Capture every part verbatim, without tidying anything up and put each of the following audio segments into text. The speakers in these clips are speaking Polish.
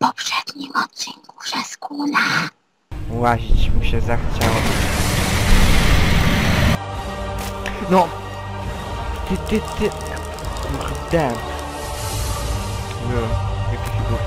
poprzednim odcinku Wrzaskuna. Łazić mu się zachciało. No! Ty, ty, ty... Kurde! No, jakiś był...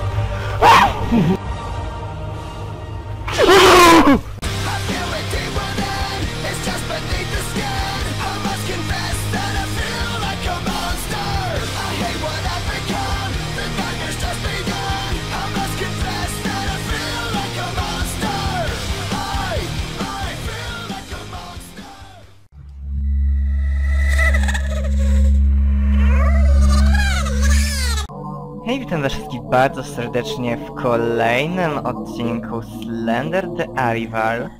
Hej, witam was wszystkich bardzo serdecznie w kolejnym odcinku Slender the Arrival.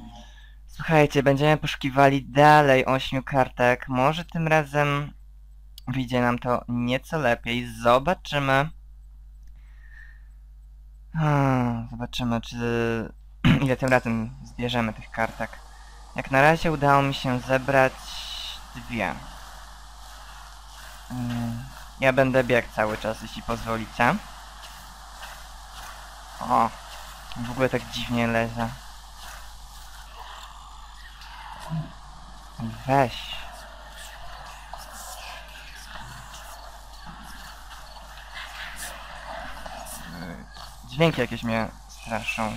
Słuchajcie, będziemy poszukiwali dalej ośmiu kartek. Może tym razem wyjdzie nam to nieco lepiej. Zobaczymy. Hmm, zobaczymy, czy ile tym razem zbierzemy tych kartek. Jak na razie udało mi się zebrać dwie. Hmm. Ja będę biegł cały czas, jeśli pozwolicie. O, w ogóle tak dziwnie leżę. Weź. Dźwięki jakieś mnie straszą.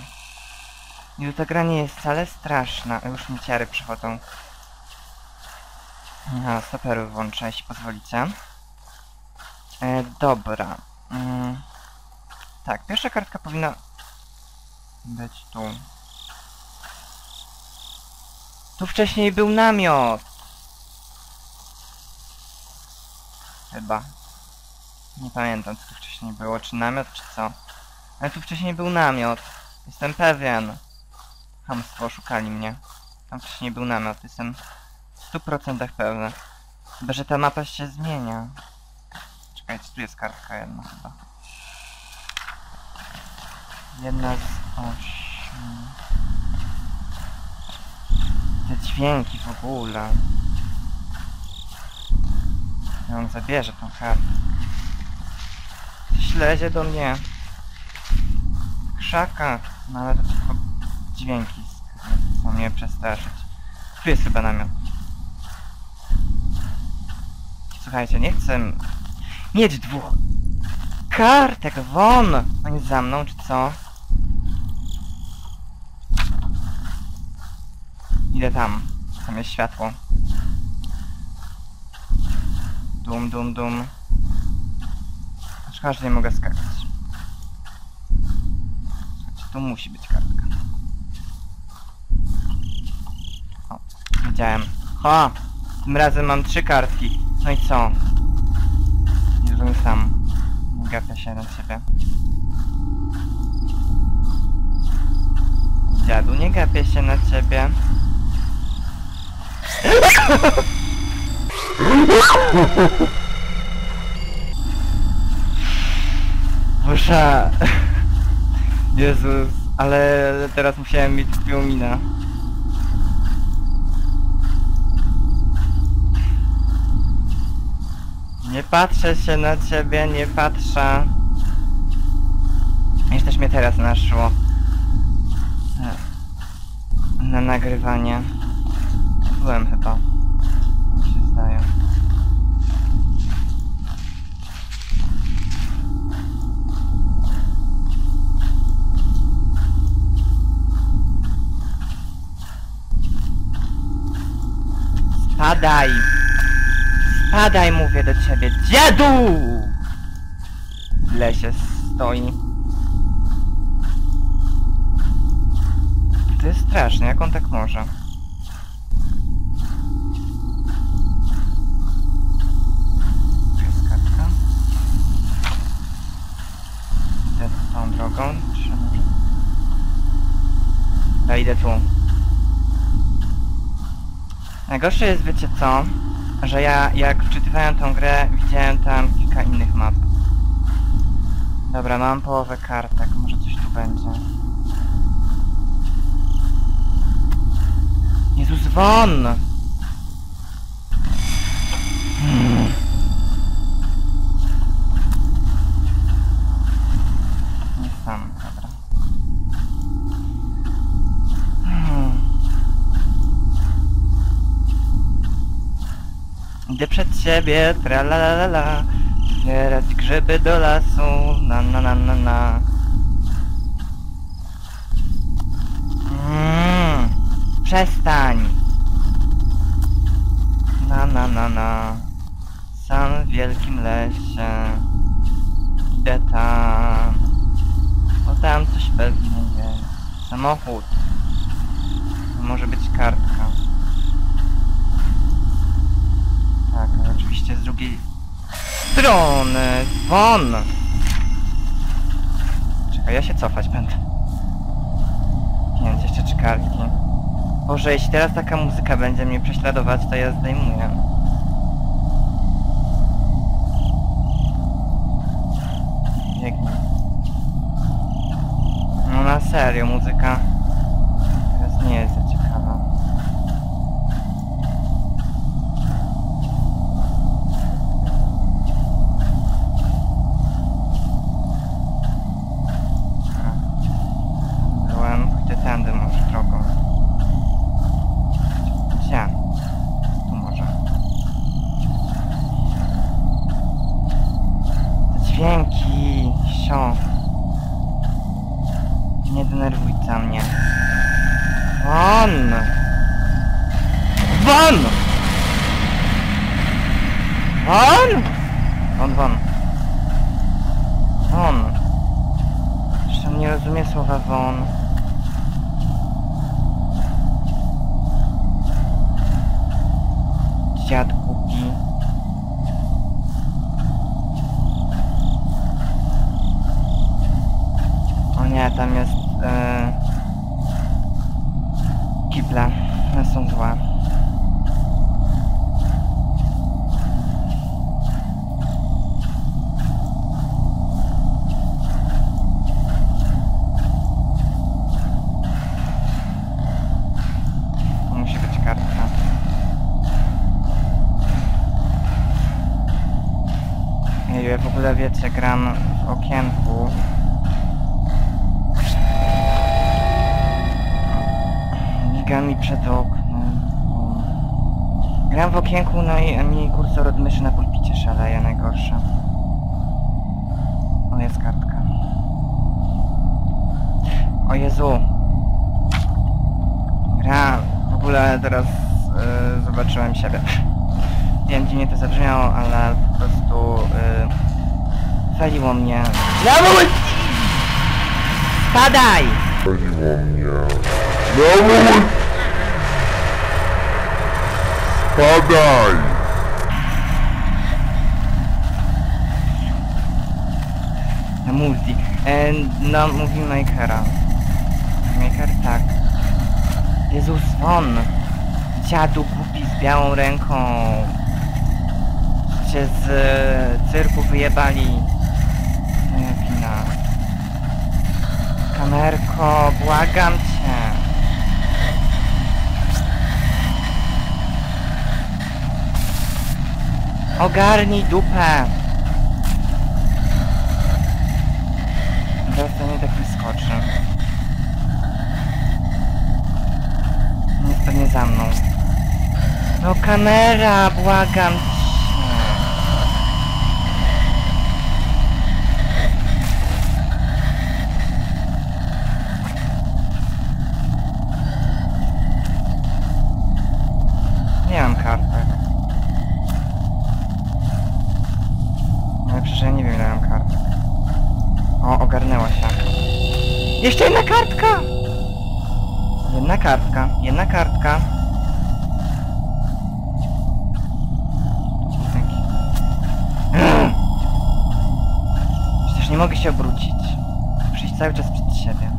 I ta gra nie jest wcale straszna. Już mi ciary przychodzą. No, stopery włączę, jeśli pozwolicie. E, dobra. Mm. Tak, pierwsza kartka powinna być tu. Tu wcześniej był namiot! Chyba. Nie pamiętam, co tu wcześniej było. Czy namiot, czy co? Ale tu wcześniej był namiot. Jestem pewien. Chamstwo, szukali mnie. Tam wcześniej był namiot. Jestem w stu procentach pewny. Chyba, że ta mapa się zmienia. Czekajcie, tu jest kartka jedna chyba. Jedna z ośmiu. Te dźwięki w ogóle. I on zabierze tą kartę. Coś lezie do mnie. W krzakach. No ale to tylko dźwięki chcą mnie przestraszyć. Tu jest chyba namiot. Słuchajcie, nie chcę... Mieć dwóch kartek, won! On jest za mną, czy co? Idę tam. Tam jest światło. Dum, dum, dum. Szkoda, że nie mogę skakać. Znaczy, tu musi być kartka. O, wiedziałem. Ha! Tym razem mam trzy kartki. No i co? Żebym sam nie gapię się na siebie. Dziadu, nie gapię się na ciebie. Musza... Jezus, ale teraz musiałem mieć piumina. Nie patrzę się na ciebie, nie patrzę. Już też mnie teraz naszło. Na nagrywanie. Byłem chyba. Mi się zdaje. Spadaj! Padaj, mówię do ciebie, dziadu! W lesie stoi. To jest straszne, jak on tak może? Tu jest kartka. Idę tą drogą, czy może... Ja idę tu. Najgorsze jest, wiecie co? Że ja, jak wczytywałem tą grę, widziałem tam kilka innych map. Dobra, mam połowę kartek, może coś tu będzie. Jezus, won! Hmm. Nie tam, dobra. Hmm. Idę przed siebie, tralalala, zbierać grzyby do lasu, na na na na na. Mm, przestań! Na na na na. Sam w wielkim lesie. Idę tam. O, tam coś pewnie jest. Samochód. To może być kartka. Tak, ale oczywiście z drugiej strony. Dzwon! Czekaj, ja się cofać będę. Nie wiem, jeszcze czy kartki. Boże, jeśli teraz taka muzyka będzie mnie prześladować, to ja zdejmuję. No na serio, muzyka teraz nie jest za ciekawa. Byłem, pójdę tędy może drogą. Gdzie? Tu może. Te dźwięki, sio. Nie denerwujcie mnie. Won! Won! Won! Won, won. Won. Zresztą nie rozumie słowa won. Dziad głupi. O nie, tam jest... Eee, kible, one są złe. To musi być kartka. Jeju, ja w ogóle wiecie, gram w okienku. Gami przed oknem. Gram w okienku, no i mi kursor odmyszy na pulpicie szaleje, najgorsze. O, jest kartka. O Jezu. Gra. W ogóle teraz yy, zobaczyłem siebie. Wiem, gdzie mnie to zabrzmiało, ale po prostu yy, waliło mnie. Spadaj! Waliło mnie. No! Spadaj! Na multi. E, no, mówi Makera. Maker, tak. Jezus, on! Dziadu głupi z białą ręką. Cię z y, cyrku wyjebali. Moja wina. Kamerko, błagam cię. Ogarnij dupę! Teraz to nie tak wyskoczy. Jest pewnie za mną. No kamera, błagam cię! Nie mam kartek. Przecież ja nie wiem, ile mam kartek. O, ogarnęła się. Jeszcze jedna kartka! Jedna kartka, jedna kartka. Przecież nie mogę się obrócić. Muszę iść cały czas przed siebie.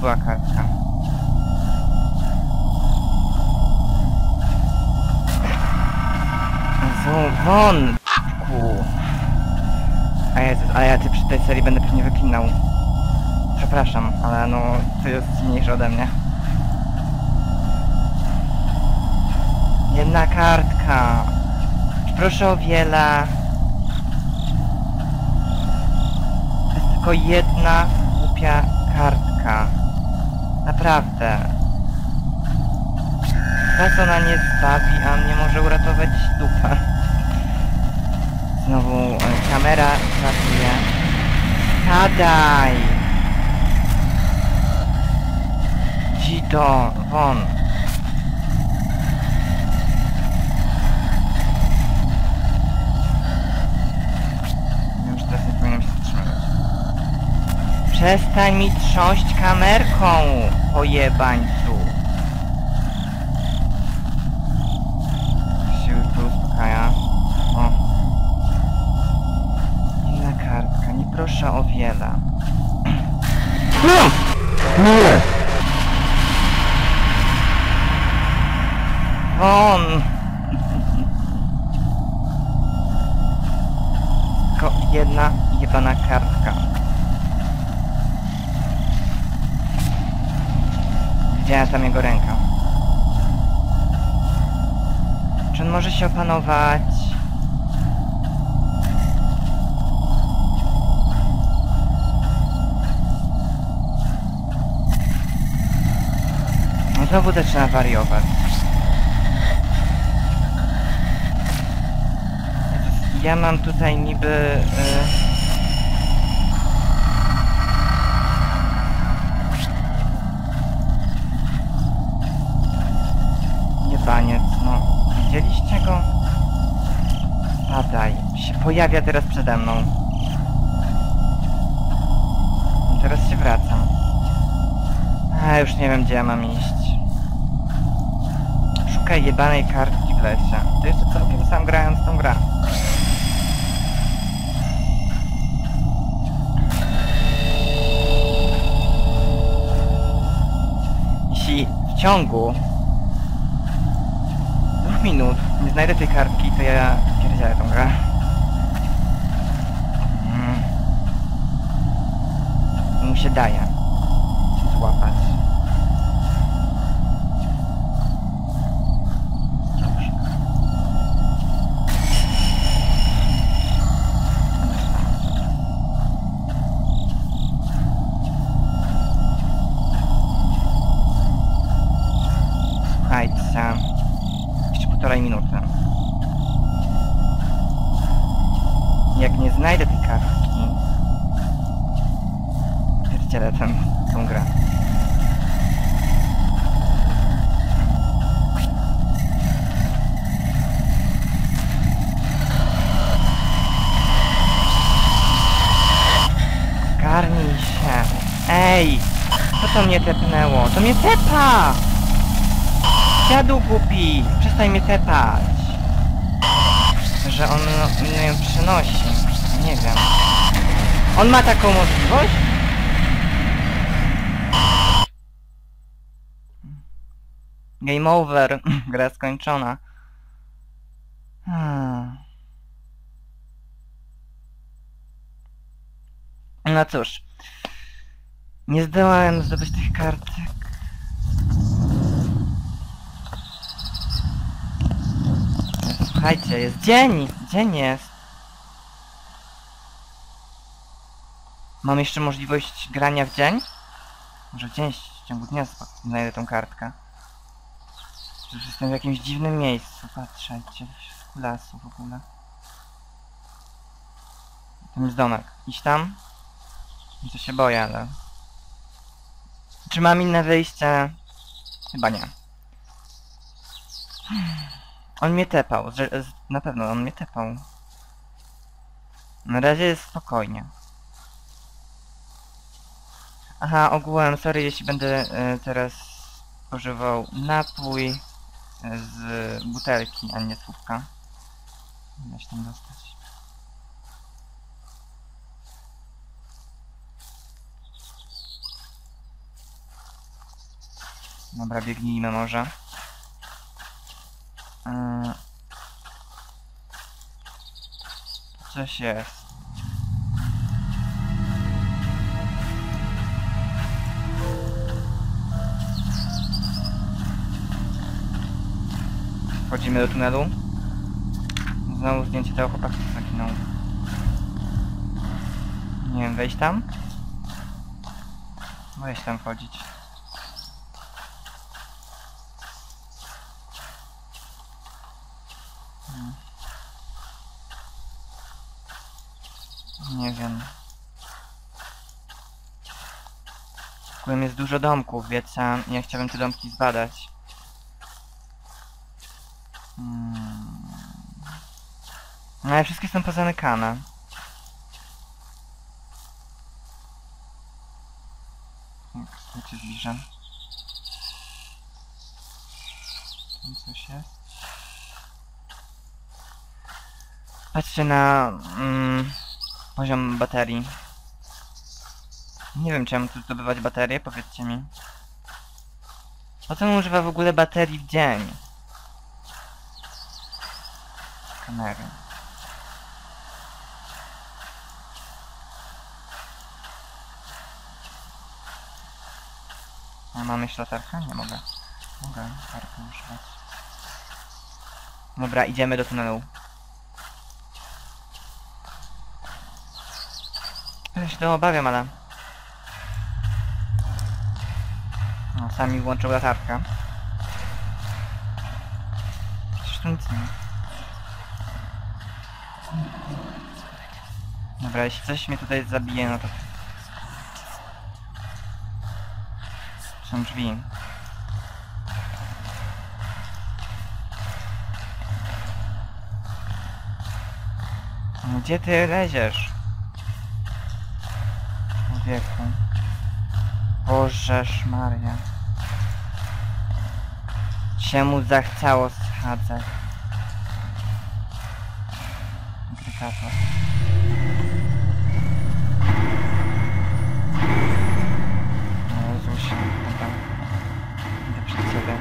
Była kartka. Jezu, won! A Jezus, a ja ty przy tej serii będę pewnie wyklinał. przepraszam, ale no ty jest silniejszy ode mnie. Jedna kartka. Proszę o wiele. To jest tylko jedna głupia kartka. Naprawdę. Was ona nie zbawi, a mnie może uratować dupa. Znowu kamera pracuje. Padaj! Dzito, won. Już teraz nie powinienem się zatrzymywać. Przestań mi trząść kamerką, pojebańcu. Siły tu uspokaja. O. Inna kartka, nie proszę o wiele. Nie! Won! Tylko jedna jebana kartka. Widziałem tam jego rękę. Czy on może się opanować? No znowu zaczyna wariować. Ja mam tutaj niby... Yy... Jebaniec, no. Widzieliście go? Spadaj. Się pojawia teraz przede mną. I teraz się wracam. A już nie wiem, gdzie ja mam iść. Szukaj jebanej kartki w lesie. To jeszcze całkiem sam grając tą grę. W ciągu dwóch minut nie znajdę tej kartki, to ja pierdzielę tą grę. Mm. Mu się daje złapać. Dobrze. Jeszcze półtorej minuty. Jak nie znajdę tej kartki, pierdzielę tę, tę grę. Garnij się. Ej! Co to mnie tepnęło? To mnie tepa! Dziadu głupi! Przestań mnie tepać! Że on mnie ją przynosi. Nie wiem. On ma taką możliwość? Game over. Gra skończona. Hmm. No cóż. Nie zdołałem zdobyć tych kartek. Słuchajcie, jest dzień! Dzień jest! Mam jeszcze możliwość grania w dzień? Może w dzień, w ciągu dnia znajdę tą kartkę. Już jestem w jakimś dziwnym miejscu, patrzcie, w kulasu w ogóle. Tam jest domek. Idź tam? To się boję, ale... Czy mam inne wyjście? Chyba nie. On mnie tepał, na pewno on mnie tepał. Na razie jest spokojnie. Aha, ogółem, sorry, jeśli będę y, teraz używał napój z butelki, a nie słupka. Da się tam dostać. Dobra, biegnijmy może. Coś jest. Wchodzimy do tunelu. Znowu zdjęcie tego chłopaka zaginął. Nie wiem, wejść tam? Boję się tam wchodzić. Nie wiem. W ogóle jest dużo domków, więc sam ja chciałbym te domki zbadać. Hmm. No ale wszystkie są pozamykane. Jak się zbliżam. Tam coś jest. Patrzcie na mm, poziom baterii. Nie wiem, czemu tu zdobywać baterię, powiedzcie mi. Po co używa w ogóle baterii w dzień? Kamery. Ja mam jeszcze latarkę? Nie mogę. Mogę latarkę używać. Dobra, idziemy do tunelu. Ja się to obawiam, ale... No, sami włączą latarkę. Przecież tu nic nie ma. Dobra, jeśli coś mnie tutaj zabije, no to... Są drzwi. No, gdzie ty leziesz? Wieku. Bożeż Maria. Czemu zachciało schadzać? Brykator. No Jezusie, dobra. Idę przed ciebie.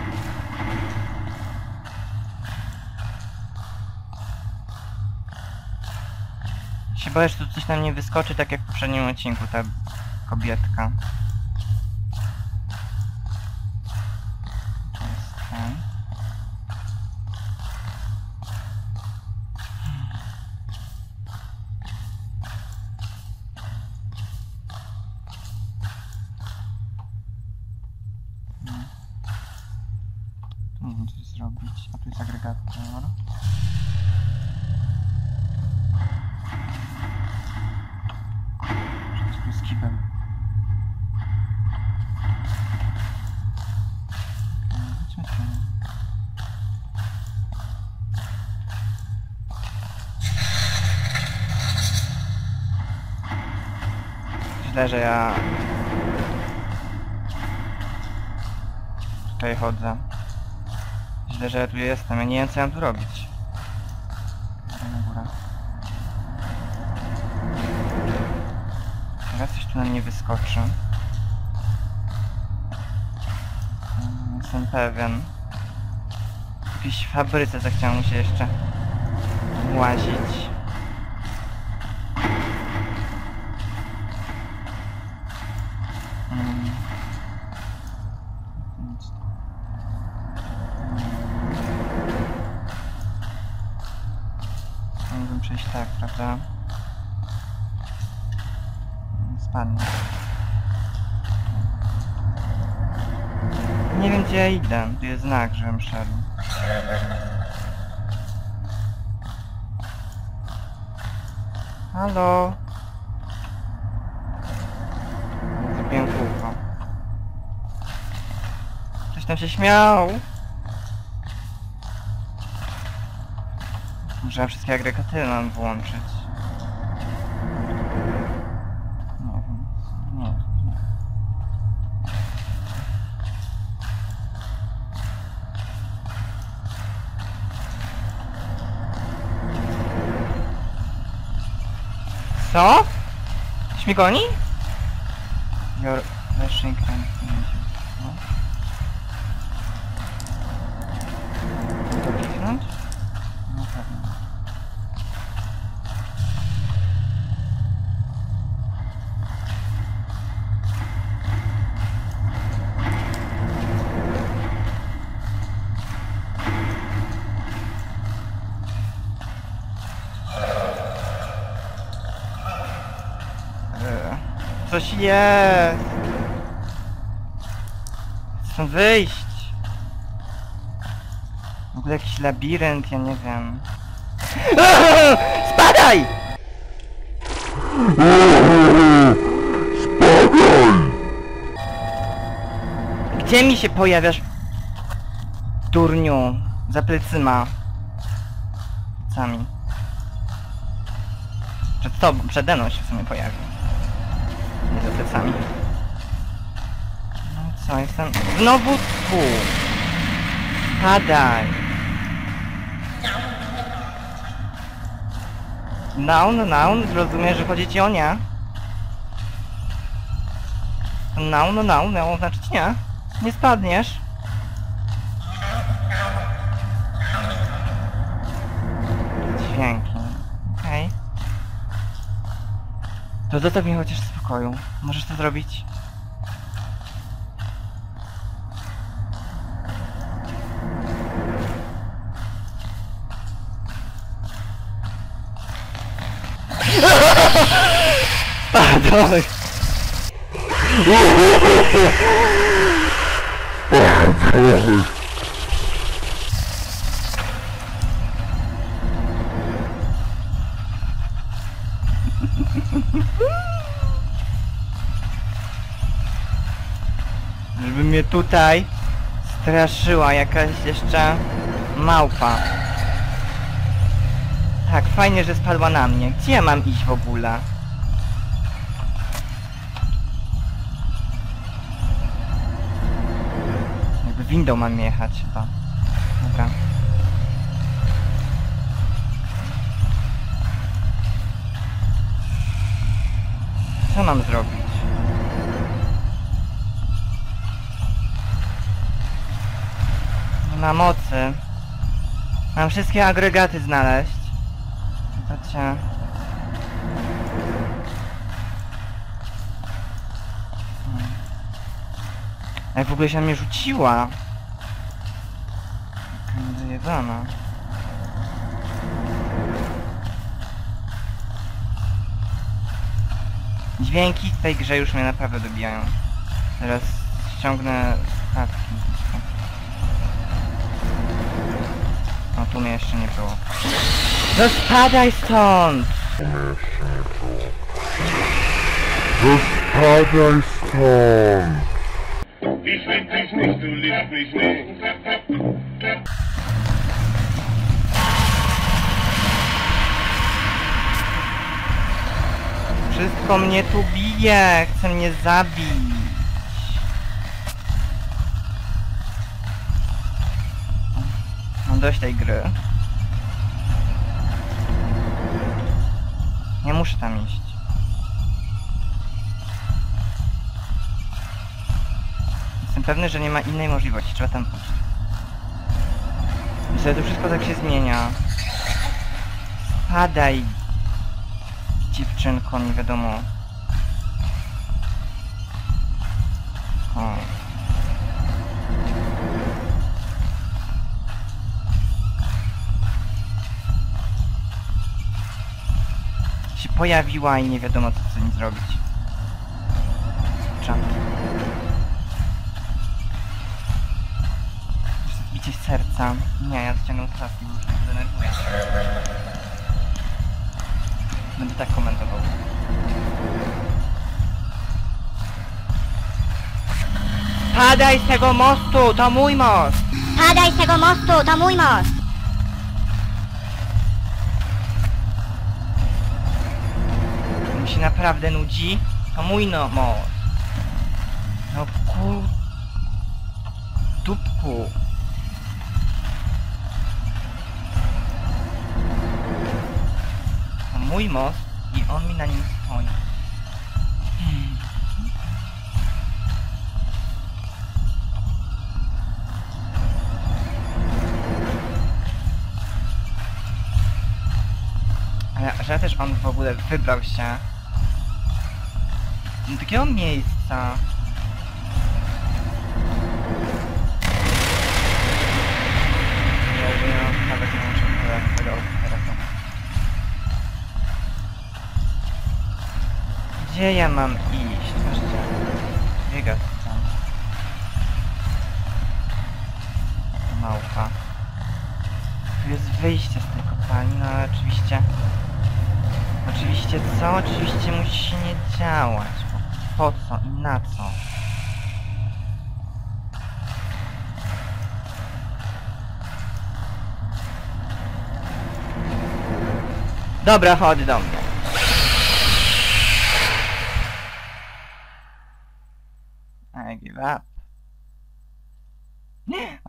Się boję, że tu coś na mnie wyskoczy, tak jak w poprzednim odcinku, ta kobietka. Nie wiem, co zrobić. A tu jest agregator. Źle, że ja tutaj chodzę. Źle, że ja tu jestem. Ja nie wiem, co ja mam tu robić. Teraz coś tu na mnie wyskoczy. Jestem pewien. W jakiejś fabryce zechciało mu się jeszcze łazić. Mógłbym przejść tak, prawda? Spadnie. Nie wiem, gdzie ja idę. Tu jest znak, żebym szedł. Halo? Zrobiłem kółko. Ktoś tam się śmiał! Muszę wszystkie agregaty nam włączyć. Nie wiem. Nie, nie. Co? Ktoś mnie goni? Your flashing can... Mogę to kliknąć? No pewnie. Coś je! Chcą wyjść! W ogóle jakiś labirynt, ja nie wiem. Spadaj! Spadaj! Gdzie mi się pojawiasz? Turniu, za plecyma. Sami. Przed tobą, przede mną się w sumie pojawił. Nie za plecami. No co, jestem... Znowu tu! Padaj! Noun, noun, zrozumiesz, że chodzi ci o nie? Noun, noun, miało znaczyć nie. Nie spadniesz. Dźwięki. Okej. Okay. To zostaw mnie chociaż w spokoju. Możesz to zrobić? Padaj! Żeby mnie tutaj straszyła jakaś jeszcze małpa. Tak, fajnie, że spadła na mnie. Gdzie ja mam iść w ogóle? Jakby windą mam jechać chyba. Dobra. Co mam zrobić? Nie ma mocy. Mam wszystkie agregaty znaleźć. Zobaczcie. Jak w ogóle się na mnie rzuciła? Zajebana. Dźwięki w tej grze już mnie naprawdę dobijają. Teraz ściągnę statki. No tu mnie jeszcze nie było. No spadaj stąd! Tu mnie jeszcze nie było. No spadaj stąd! Wszystko mnie tu bije, chce mnie zabić. Mam dość tej gry. Nie muszę tam iść. Jestem pewny, że nie ma innej możliwości, trzeba tam pójść. I wtedy to wszystko tak się zmienia. Spadaj. Dziewczynko, nie wiadomo. O. Się pojawiła i nie wiadomo co z nim zrobić. Czam. Bicie serca. Nie, ja zciągnę statki, bo już mnie denerwuję. Będę tak komentował. Padaj z tego mostu, to mój most! Padaj z tego mostu, to mój most! Mi się naprawdę nudzi, to mój no most. No ku... Dupku. Mój most i on mi na nim stoi. Hmm. Ale że też on w ogóle wybrał się do takiego miejsca. Ja wiem, nawet nie muszę tego robić. Gdzie ja mam iść? co oczywiście musi się nie działać. Po co i na co? Dobra, chodź do mnie. I give up.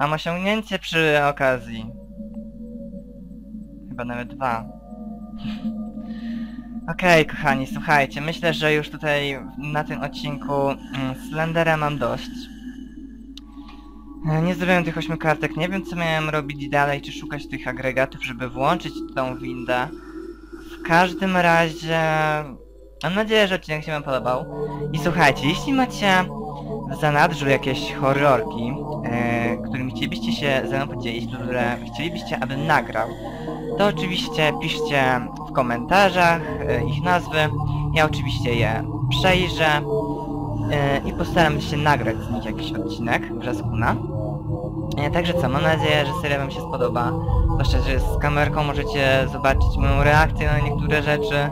Mam osiągnięcie przy okazji. Chyba nawet dwa. Okej, okay, kochani, słuchajcie, myślę, że już tutaj na tym odcinku Slendera mam dość. Nie zrobiłem tych ośmiu kartek, nie wiem co miałem robić dalej, czy szukać tych agregatów, żeby włączyć tą windę. W każdym razie mam nadzieję, że odcinek się wam podobał. I słuchajcie, jeśli macie w zanadrzu jakieś horrorki, e, którymi chcielibyście się ze mną podzielić, które chcielibyście, abym nagrał, to oczywiście piszcie w komentarzach e, ich nazwy. Ja oczywiście je przejrzę e, i postaram się nagrać z nich jakiś odcinek Wrzaskuna. E, także co, mam nadzieję, że seria wam się spodoba. Zwłaszcza, że z kamerką możecie zobaczyć moją reakcję na niektóre rzeczy.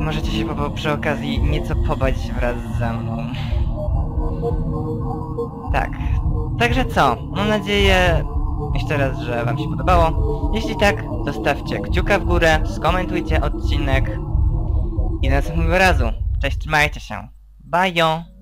Możecie się po, przy okazji nieco pobać wraz ze mną. Tak. Także co? Mam nadzieję jeszcze raz, że wam się podobało. Jeśli tak, zostawcie kciuka w górę, skomentujcie odcinek i do następnego razu. Cześć, trzymajcie się. Bye!